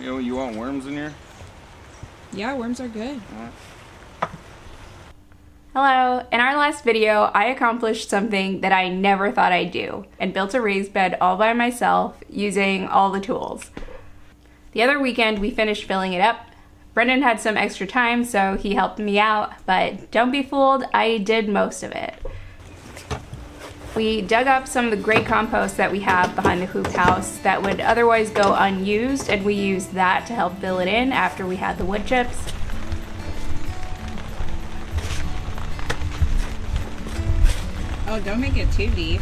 You want worms in here? Yeah, worms are good. Hello, in our last video, I accomplished something that I never thought I'd do and built a raised bed all by myself using all the tools. The other weekend, we finished filling it up. Brendan had some extra time, so he helped me out, but don't be fooled, I did most of it. We dug up some of the great compost that we have behind the hoop house that would otherwise go unused, and we used that to help fill it in after we had the wood chips. Oh, don't make it too deep.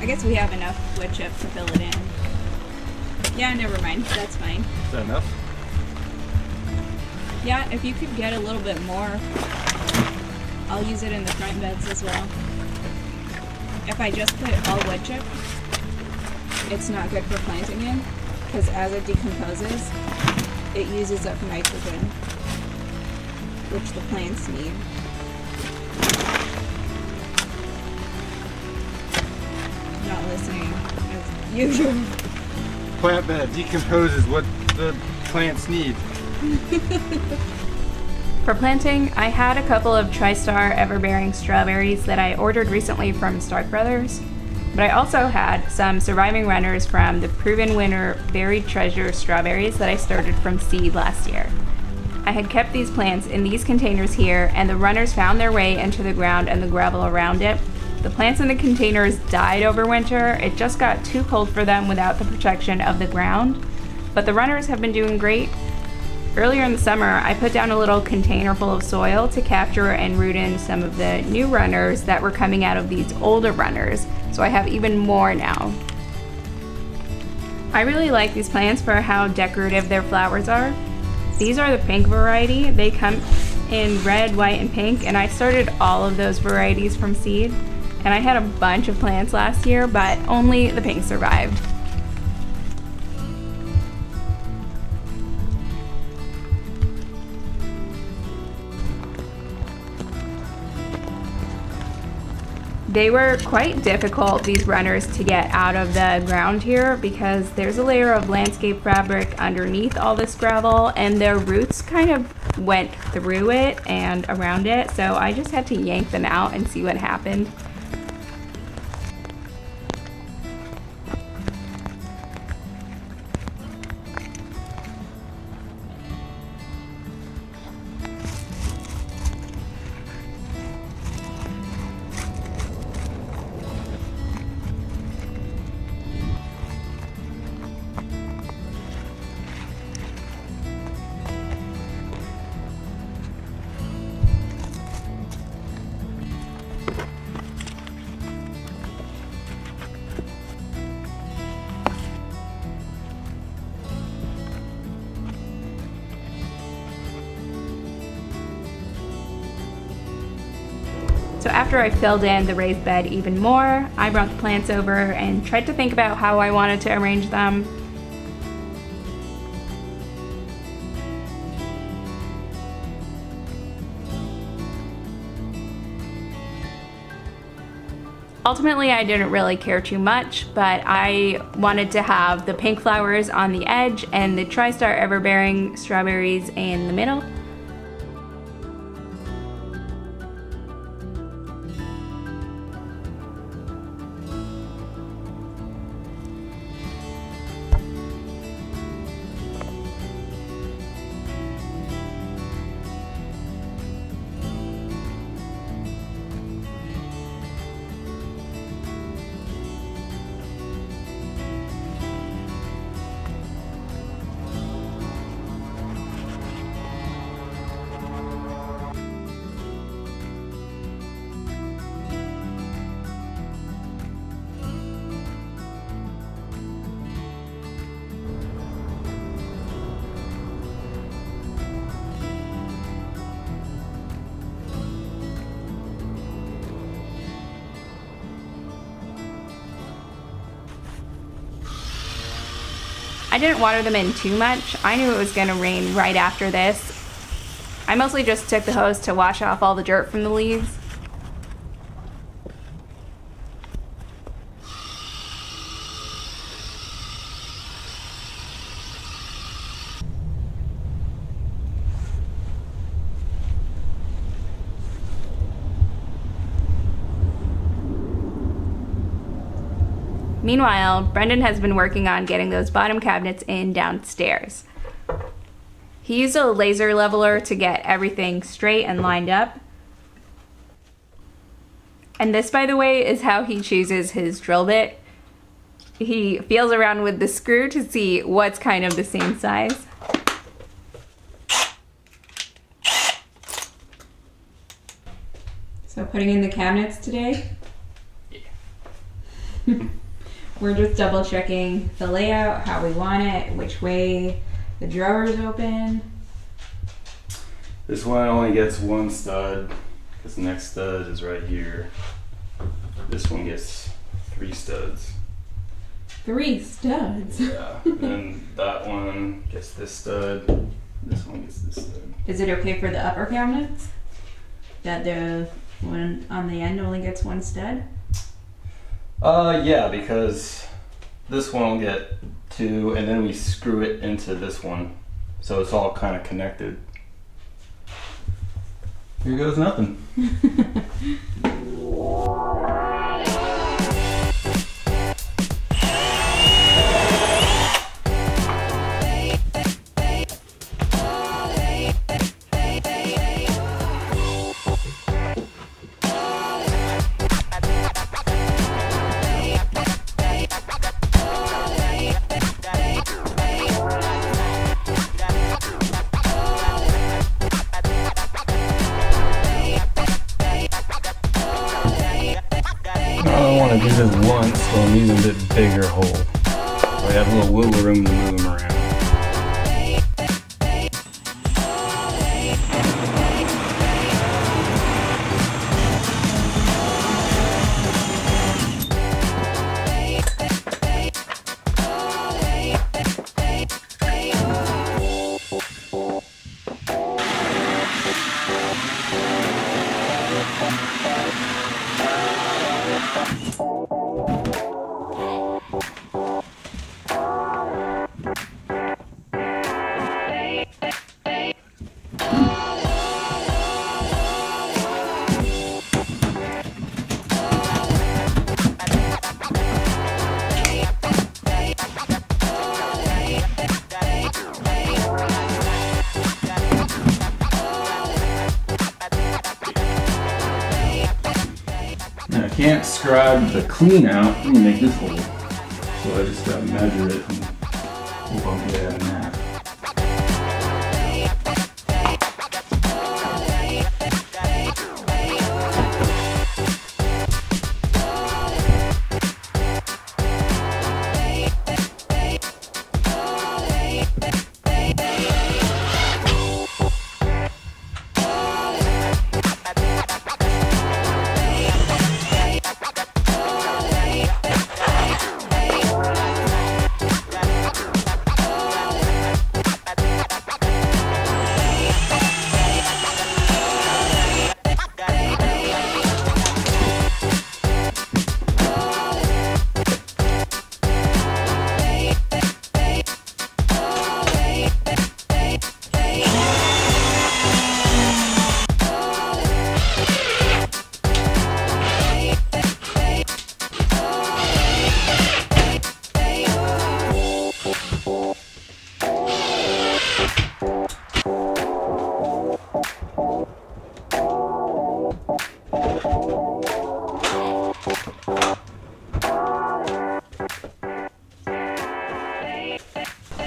I guess we have enough wood chips to fill it in. Yeah, never mind. That's fine. Is that enough? Yeah, if you could get a little bit more, I'll use it in the front beds as well. If I just put all wood chip, it's not good for planting in, because as it decomposes, it uses up nitrogen, which the plants need. Not listening as usual. Plant bed decomposes what the plants need. For planting, I had a couple of TriStar everbearing strawberries that I ordered recently from Stark Brothers, but I also had some surviving runners from the Proven Winter Buried Treasure strawberries that I started from seed last year. I had kept these plants in these containers here, and the runners found their way into the ground and the gravel around it. The plants in the containers died over winter. It just got too cold for them without the protection of the ground, but the runners have been doing great. Earlier in the summer, I put down a little container full of soil to capture and root in some of the new runners that were coming out of these older runners, so I have even more now. I really like these plants for how decorative their flowers are. These are the pink variety. They come in red, white, and pink, and I started all of those varieties from seed. And I had a bunch of plants last year, but only the pink survived. They were quite difficult, these runners, to get out of the ground here because there's a layer of landscape fabric underneath all this gravel and their roots kind of went through it and around it, so I just had to yank them out and see what happened. So after I filled in the raised bed even more, I brought the plants over and tried to think about how I wanted to arrange them. Ultimately, I didn't really care too much, but I wanted to have the pink flowers on the edge and the TriStar everbearing strawberries in the middle. I didn't water them in too much. I knew it was gonna rain right after this. I mostly just took the hose to wash off all the dirt from the leaves. Meanwhile, Brendan has been working on getting those bottom cabinets in downstairs. He used a laser leveler to get everything straight and lined up. And this, by the way, is how he chooses his drill bit. He feels around with the screw to see what's kind of the same size. So putting in the cabinets today? Yeah. We're just double checking the layout, how we want it, which way the drawer's open. This one only gets one stud, because the next stud is right here. This one gets three studs. Three studs? Yeah, and then that one gets this stud, this one gets this stud. Is it okay for the upper cabinets that the one on the end only gets one stud? Yeah, because this one will get two, and then we screw it into this one, so it's all kind of connected. Here goes nothing. Bigger hole. So I have a little wiggle room to move them around. Can't scribe the clean out. I'm gonna make this hole. So I just gotta measure it and hope I'll get out of that.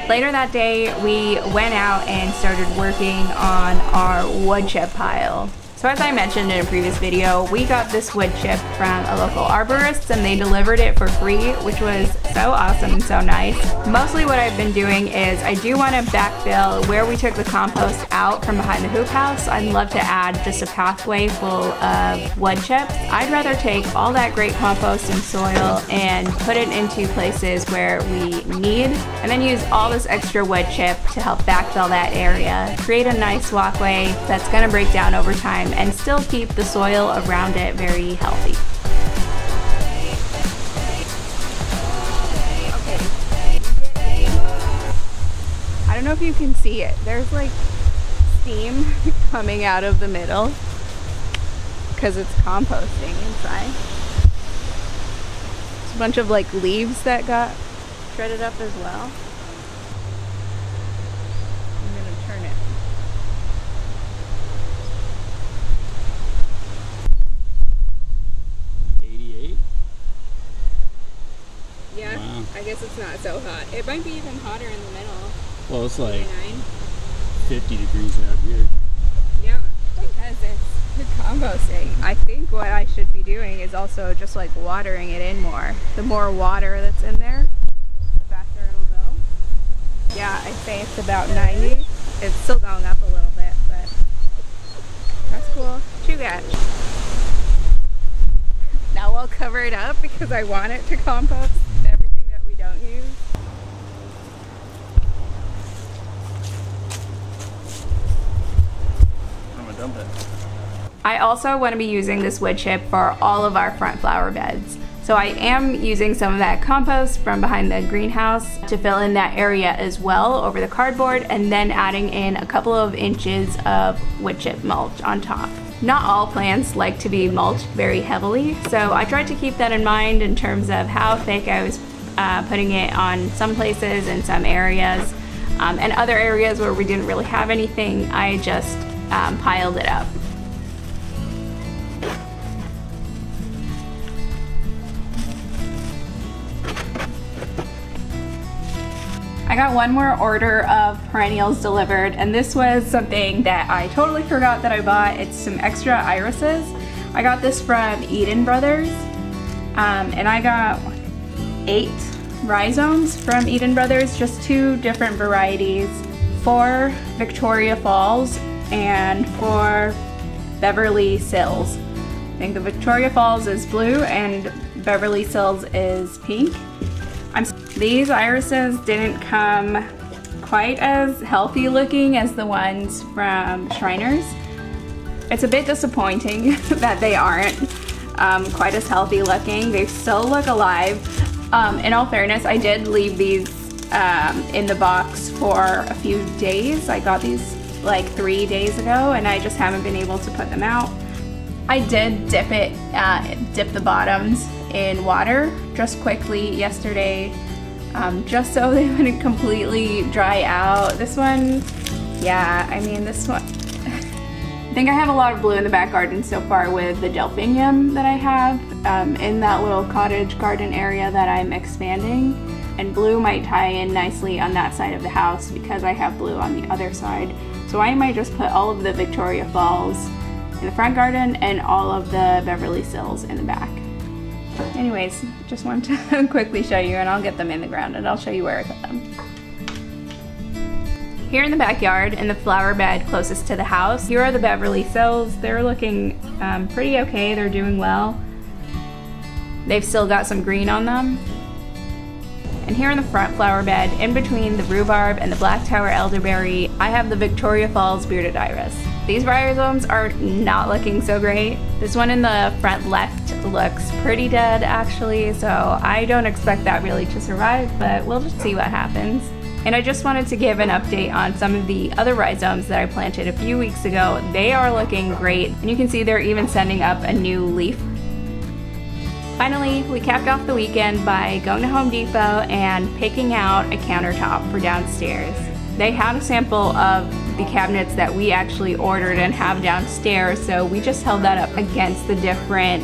Later that day, we went out and started working on our wood chip pile. So as I mentioned in a previous video, we got this wood chip from a local arborist and they delivered it for free, which was so awesome and so nice. Mostly what I've been doing is I do want to backfill where we took the compost out from behind the hoop house. I'd love to add just a pathway full of wood chips. I'd rather take all that great compost and soil and put it into places where we need, and then use all this extra wood chip to help backfill that area, create a nice walkway that's going to break down over time and still keep the soil around it very healthy. Okay. I don't know if you can see it. There's like steam coming out of the middle because it's composting inside. a bunch of like leaves that got shredded up as well. I'm gonna turn it. Yeah, wow. I guess it's not so hot. It might be even hotter in the middle. Well, it's like 50 degrees out here. Yeah, because it's the composting. I think what I should be doing is also just like watering it in more. The more water that's in there, the faster it'll go. Yeah, I say it's about 90. It's still going up a little bit, but that's cool. What you got? Now I'll cover it up because I want it to compost. Use. I'm gonna dump it. I also want to be using this wood chip for all of our front flower beds. So I am using some of that compost from behind the greenhouse to fill in that area as well over the cardboard, and then adding in a couple of inches of wood chip mulch on top. Not all plants like to be mulched very heavily, so I tried to keep that in mind in terms of how thick I was putting it on some places and some areas, and other areas where we didn't really have anything, I just piled it up. I got one more order of perennials delivered, and this was something that I totally forgot that I bought. It's some extra irises. I got this from Eden Brothers, and I got 8 rhizomes from Eden Brothers, just 2 different varieties, for Victoria Falls and for Beverly Sills. I think the Victoria Falls is blue and Beverly Sills is pink. These irises didn't come quite as healthy looking as the ones from Shriners. It's a bit disappointing that they aren't quite as healthy looking. They still look alive. In all fairness, I did leave these in the box for a few days. I got these like 3 days ago, and I just haven't been able to put them out. I did dip the bottoms in water just quickly yesterday, just so they wouldn't completely dry out. This one, yeah, I mean this one. I think I have a lot of blue in the back garden so far with the delphinium that I have in that little cottage garden area that I'm expanding, and blue might tie in nicely on that side of the house because I have blue on the other side. So I might just put all of the Victoria Falls in the front garden and all of the Beverly Sills in the back. Anyways, just wanted to quickly show you, and I'll get them in the ground and I'll show you where I put them. Here in the backyard, in the flower bed closest to the house, here are the Beverly Sills. They're looking pretty okay, they're doing well. They've still got some green on them. And here in the front flower bed, in between the rhubarb and the Black Tower elderberry, I have the Victoria Falls bearded iris. These rhizomes are not looking so great. This one in the front left looks pretty dead actually, so I don't expect that really to survive, but we'll just see what happens. And I just wanted to give an update on some of the other rhizomes that I planted a few weeks ago. They are looking great, and you can see they're even sending up a new leaf. Finally, we capped off the weekend by going to Home Depot and picking out a countertop for downstairs. They had a sample of the cabinets that we actually ordered and have downstairs, so we just held that up against the different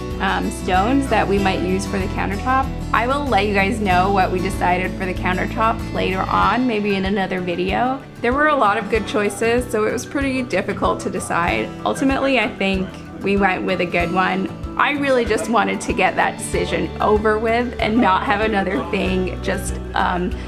stones that we might use for the countertop. I will let you guys know what we decided for the countertop later on, maybe in another video. There were a lot of good choices, so it was pretty difficult to decide. Ultimately, I think we went with a good one. I really just wanted to get that decision over with and not have another thing just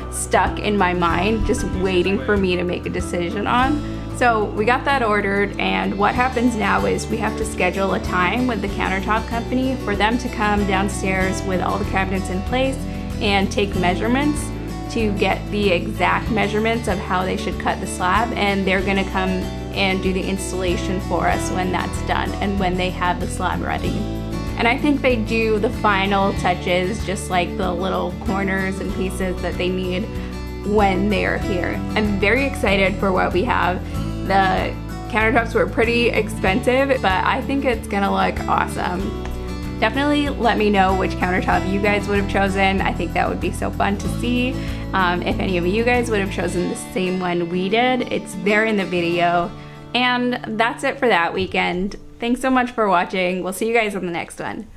stuck in my mind, just waiting for me to make a decision on. So we got that ordered, and what happens now is we have to schedule a time with the countertop company for them to come downstairs with all the cabinets in place and take measurements to get the exact measurements of how they should cut the slab, and they're gonna come and do the installation for us when that's done and when they have the slab ready. And I think they do the final touches, just like the little corners and pieces that they need when they are here. I'm very excited for what we have. The countertops were pretty expensive, but I think it's gonna look awesome. Definitely let me know which countertop you guys would have chosen. I think that would be so fun to see if any of you guys would have chosen the same one we did. It's there in the video. And that's it for that weekend. Thanks so much for watching. We'll see you guys on the next one.